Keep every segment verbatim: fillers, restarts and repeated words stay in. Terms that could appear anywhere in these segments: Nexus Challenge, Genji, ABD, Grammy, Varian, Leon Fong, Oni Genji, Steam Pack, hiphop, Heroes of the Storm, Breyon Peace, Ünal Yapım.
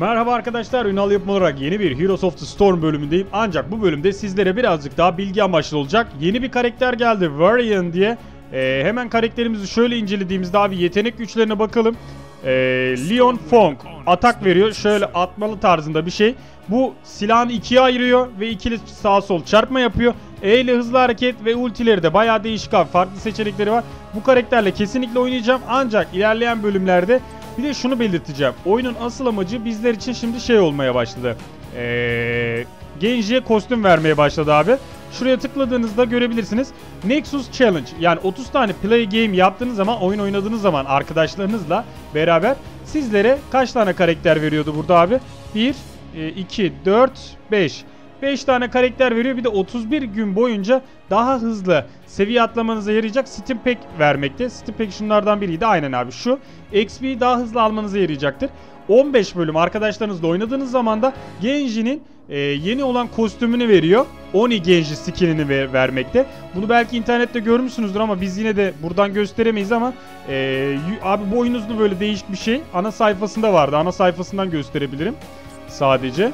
Merhaba arkadaşlar, Ünal Yapım olarak yeni bir Heroes of the Storm bölümündeyim. Ancak bu bölümde sizlere birazcık daha bilgi amaçlı olacak. Yeni bir karakter geldi, Varian diye. Ee, hemen karakterimizi şöyle incelediğimizde abi yetenek güçlerine bakalım. Ee, Leon Fong atak veriyor. Şöyle atmalı tarzında bir şey. Bu silahını ikiye ayırıyor ve ikili sağ sol çarpma yapıyor. E ile hızlı hareket ve ultileri de bayağı değişik abi. Farklı seçenekleri var. Bu karakterle kesinlikle oynayacağım. Ancak ilerleyen bölümlerde bir de şunu belirteceğim. Oyunun asıl amacı bizler için şimdi şey olmaya başladı. Ee, Genji'ye kostüm vermeye başladı abi. Şuraya tıkladığınızda görebilirsiniz. Nexus Challenge, yani otuz tane play game yaptığınız zaman, oyun oynadığınız zaman arkadaşlarınızla beraber sizlere kaç tane karakter veriyordu burada abi? bir, iki, dört, beş. beş tane karakter veriyor. Bir de otuz bir gün boyunca daha hızlı seviye atlamanıza yarayacak Steam Pack vermekte. Steam Pack şunlardan biriydi. Aynen abi şu. X P'yi daha hızlı almanıza yarayacaktır. on beş bölüm arkadaşlarınızla oynadığınız zaman da Genji'nin e, yeni olan kostümünü veriyor. Oni Genji skinini ver vermekte. Bunu belki internette görmüşsünüzdür ama biz yine de buradan gösteremeyiz ama e, abi bu oyun uzun böyle değişik bir şey. Ana sayfasında vardı. Ana sayfasından gösterebilirim sadece.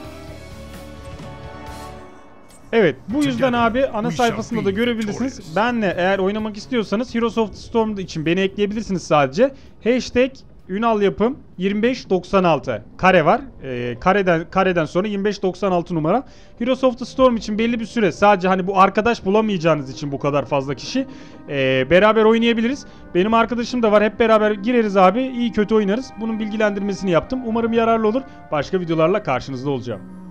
Evet, bu yüzden abi ana sayfasında da görebilirsiniz. Benle eğer oynamak istiyorsanız Heroes of the Storm için beni ekleyebilirsiniz sadece. Hashtag Ünal Yapım yirmi beş doksan altı kare var. Ee, kareden kareden sonra yirmi beş doksan altı numara. Heroes of the Storm için belli bir süre, sadece hani bu arkadaş bulamayacağınız için bu kadar fazla kişi ee, beraber oynayabiliriz. Benim arkadaşım da var, hep beraber gireriz abi, iyi kötü oynarız. Bunun bilgilendirmesini yaptım. Umarım yararlı olur. Başka videolarla karşınızda olacağım.